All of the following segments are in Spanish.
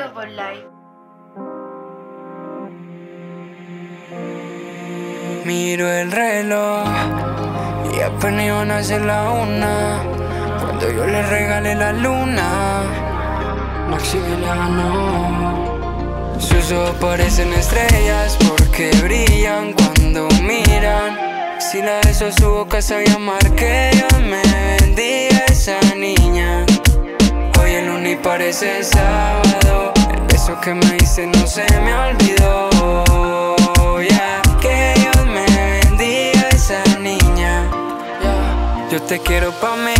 Love or Life. Miro el reloj y apenas iban a ser la una cuando yo le regalé la luna. Maximiliano, sus ojos parecen estrellas porque brillan cuando miran. Si la beso a su boca sabía amar, que ella me bendiga esa niña. Hoy el lunes parece el sábado, el beso que me hice no se me olvidó. Yeah. Que Dios me bendiga esa niña. Yeah. Yo te quiero pa' mí,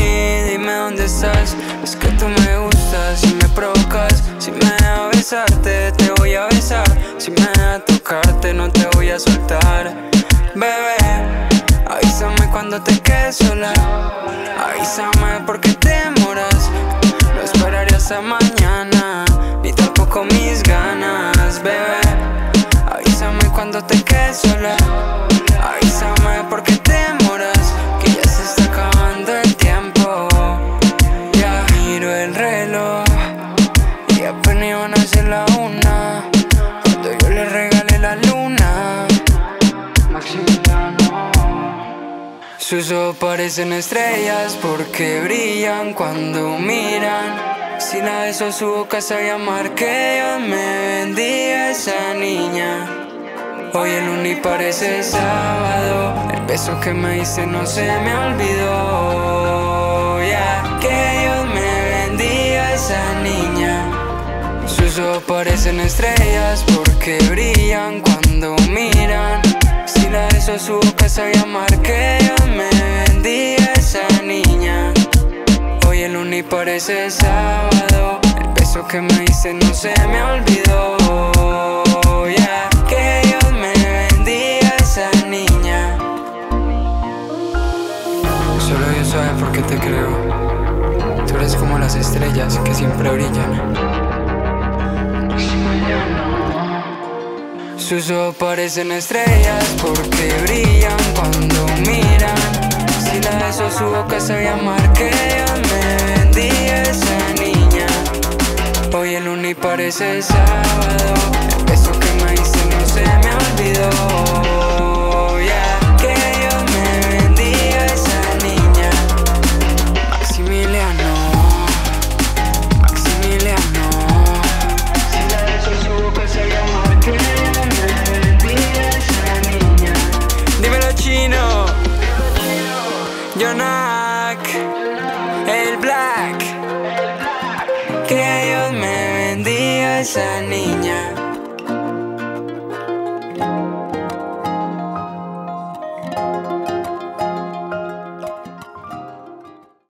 dime dónde estás. Es que tú me gustas y me provocas. Si me dejas besarte, te voy a besar. Si me dejas tocarte, no te voy a soltar. Bebé, avísame cuando te quedes sola. Avísame porque te demoras. No esperaré hasta mañana, ni tampoco mis ganas, bebé. Avísame cuando te quedes sola. Avísame porque te demoras, que ya se está acabando el tiempo. Ya miro el reloj y apenas iban a ser la una cuando yo le regalé la luna. Maximiliano, sus ojos parecen estrellas porque brillan cuando miran. Si la beso a su boca sabía amar, que Dios me bendiga esa niña. Hoy el lunes parece sábado, el beso que me hice no se me olvidó. Yeah. Que Dios me bendiga esa niña. Sus ojos parecen estrellas porque brillan cuando miran. Si la beso a su boca sabía amar, que Dios me bendiga esa niña. Hoy el lunes parece sábado, el beso que me hice no se me olvidó. Yeah. Que Dios me bendiga esa niña. Solo Dios sabe por qué te creo. Tú eres como las estrellas que siempre brillan. Sus ojos parecen estrellas porque brillan cuando miran. Si la beso a su boca sabía amar, que Dios me bendiga esa niña. Hoy el lunes parece el sábado, el beso que me hice no se me olvidó. Yeah. Que Dios me bendiga esa niña. Maximiliano, Maximiliano. Si la beso a su boca sabía amar, que Dios me bendiga esa niña. Dímelo, chino. Yhonak, el Black. Que Dios me bendiga a esa niña.